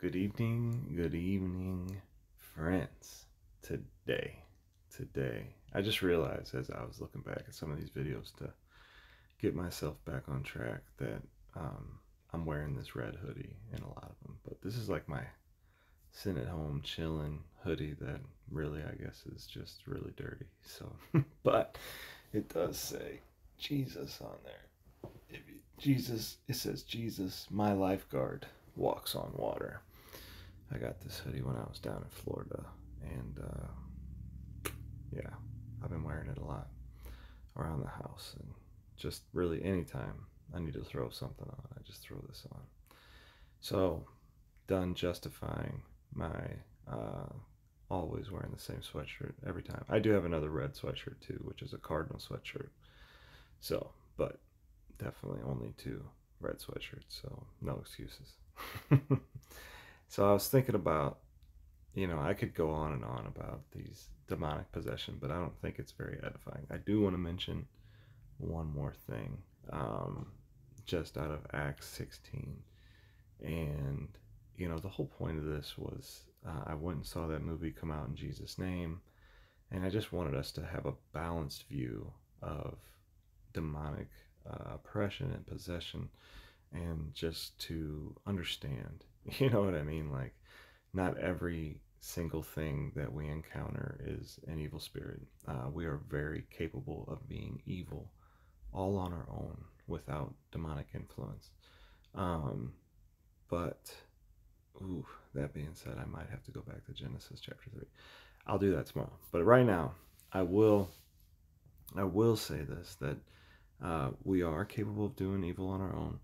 Good evening, friends. Today, I just realized as I was looking back at some of these videos to get myself back on track that I'm wearing this red hoodie in a lot of them, but this is like my sitting at home chilling hoodie that really, I guess, is just really dirty. So, but it does say Jesus on there. It says Jesus, my lifeguard, walks on water. I got this hoodie when I was down in Florida, and yeah, I've been wearing it a lot around the house, and just really anytime I need to throw something on, I just throw this on. So, done justifying my always wearing the same sweatshirt every time. I do have another red sweatshirt too, which is a Cardinal sweatshirt. So, but definitely only two red sweatshirts, so no excuses. So I was thinking about, you know, I could go on and on about these demonic possession, but I don't think it's very edifying. I do want to mention one more thing, just out of Acts 16. And, you know, the whole point of this was I went and saw that movie Come Out in Jesus' Name, and I just wanted us to have a balanced view of demonic oppression and possession, and just to understand, you know what I mean? Like, not every single thing that we encounter is an evil spirit. We are very capable of being evil all on our own without demonic influence. But, ooh, that being said, I might have to go back to Genesis chapter 3. I'll do that tomorrow. But right now, I will say this, that we are capable of doing evil on our own.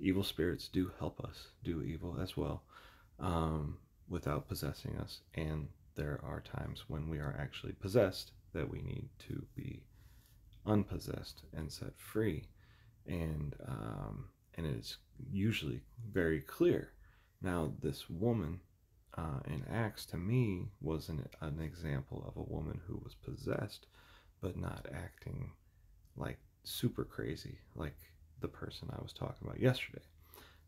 Evil spirits do help us do evil as well, without possessing us. And there are times when we are actually possessed that we need to be unpossessed and set free. And it is usually very clear. Now, this woman in Acts, to me, was an example of a woman who was possessed, but not acting like super crazy, like the person I was talking about yesterday.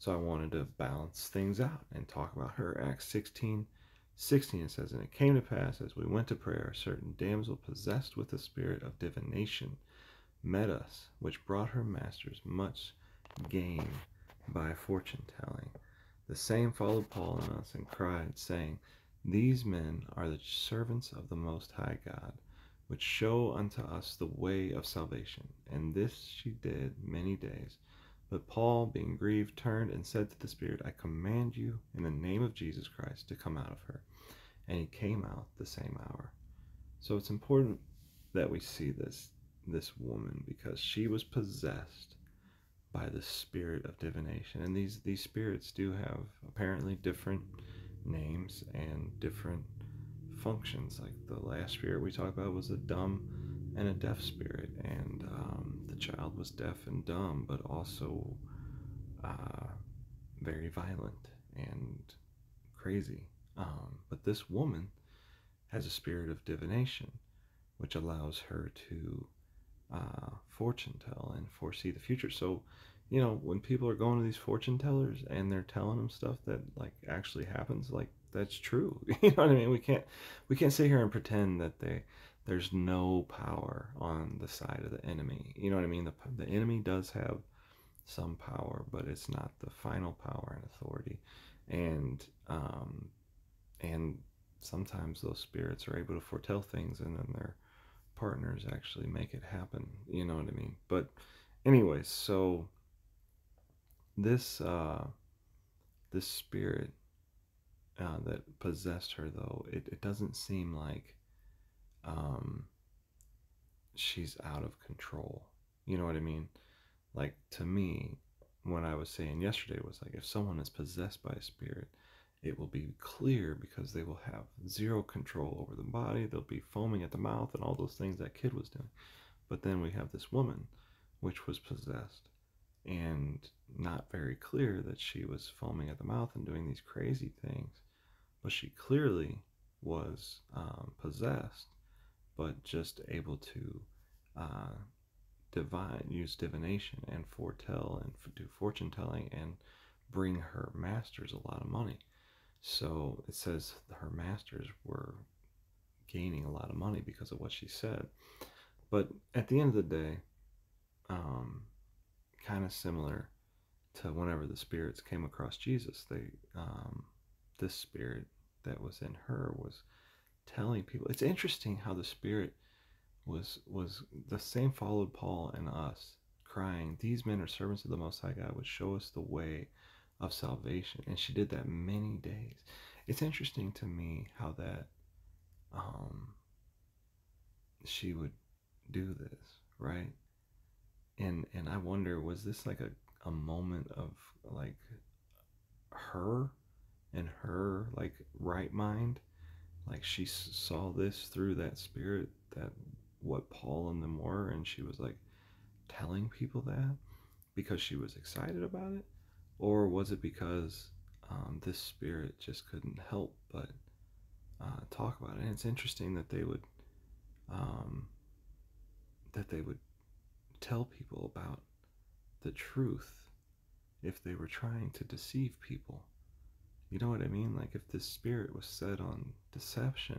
So I wanted to balance things out and talk about her. Acts 16:16, it says, "And it came to pass, as we went to prayer, a certain damsel possessed with the spirit of divination met us, which brought her masters much gain by fortune telling. The same followed Paul and us, and cried, saying, These men are the servants of the Most High God, which show unto us the way of salvation. And this she did many days. But Paul, being grieved, turned and said to the spirit, I command you, in the name of Jesus Christ, to come out of her. And he came out the same hour." So it's important that we see this woman, because she was possessed by the spirit of divination. And these spirits do have apparently different names and different functions. Like the last spirit we talked about was a dumb and a deaf spirit, and the child was deaf and dumb, but also very violent and crazy. But this woman has a spirit of divination, which allows her to fortune tell and foresee the future. So, you know, when people are going to these fortune tellers and they're telling them stuff that like actually happens, like, that's true. You know what I mean? We can't sit here and pretend that there's no power on the side of the enemy. You know what I mean? The enemy does have some power, but it's not the final power and authority. And sometimes those spirits are able to foretell things, and then their partners actually make it happen. You know what I mean? But anyways, so this spirit that possessed her, though, it doesn't seem like she's out of control. You know what I mean? Like, to me, what I was saying yesterday was, like, if someone is possessed by a spirit, it will be clear because they will have zero control over the body. They'll be foaming at the mouth and all those things that kid was doing. But then we have this woman, which was possessed, and not very clear that she was foaming at the mouth and doing these crazy things. But she clearly was possessed, but just able to use divination and foretell and do fortune telling and bring her masters a lot of money. So it says her masters were gaining a lot of money because of what she said. But at the end of the day, kind of similar to whenever the spirits came across Jesus, they this spirit that was in her was telling people. It's interesting how the spirit was the same, followed Paul and us, crying, "These men are servants of the Most High God, which show us the way of salvation." And she did that many days. It's interesting to me how that she would do this, right? And I wonder, was this like a moment of like her and her like right mind, like she saw this through that spirit, that what Paul and them were, and she was like telling people that because she was excited about it? Or was it because this spirit just couldn't help but talk about it? And it's interesting that they would tell people about the truth if they were trying to deceive people. You know what I mean? Like, if this spirit was set on deception,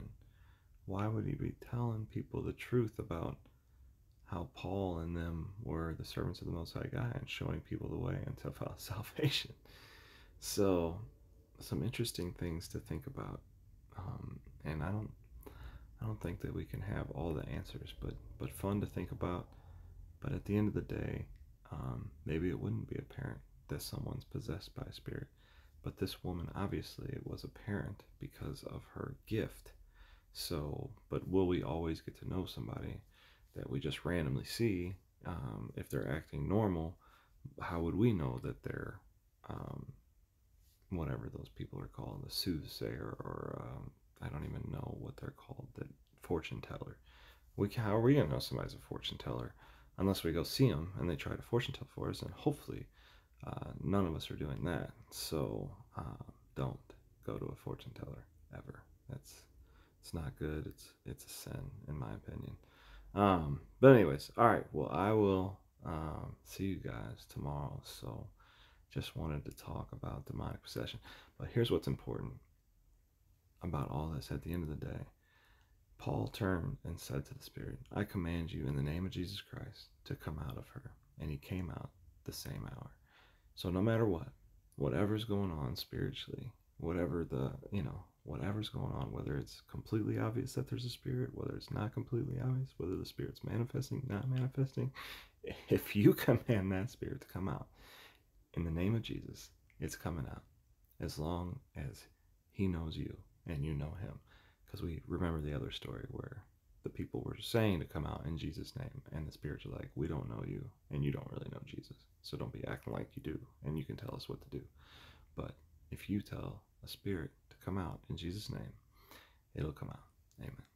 why would he be telling people the truth about how Paul and them were the servants of the Most High God and showing people the way unto salvation? So, some interesting things to think about. And I don't think that we can have all the answers, but fun to think about. But at the end of the day, maybe it wouldn't be apparent that someone's possessed by a spirit. But this woman, obviously, it was apparent because of her gift. So, but will we always get to know somebody that we just randomly see? If they're acting normal, how would we know that they're, whatever those people are called, the soothsayer, or I don't even know what they're called, the fortune teller. How are we going to know somebody's a fortune teller unless we go see them and they try to fortune tell for us? And hopefully none of us are doing that. So don't go to a fortune teller ever. It's not good. It's a sin, in my opinion. But anyways, all right, well, I will see you guys tomorrow. So just wanted to talk about demonic possession. But here's what's important about all this. At the end of the day, Paul turned and said to the spirit, "I command you in the name of Jesus Christ to come out of her." And he came out the same hour. So no matter what, whatever's going on spiritually, whatever the, you know, whatever's going on, whether it's completely obvious that there's a spirit, whether it's not completely obvious, whether the spirit's manifesting, not manifesting, if you command that spirit to come out in the name of Jesus, it's coming out, as long as he knows you and you know him. Because we remember the other story where the people were saying to come out in Jesus' name, and the spirits are like, "We don't know you, and you don't really know Jesus, so don't be acting like you do, and you can tell us what to do." But if you tell a spirit to come out in Jesus' name, it'll come out. Amen.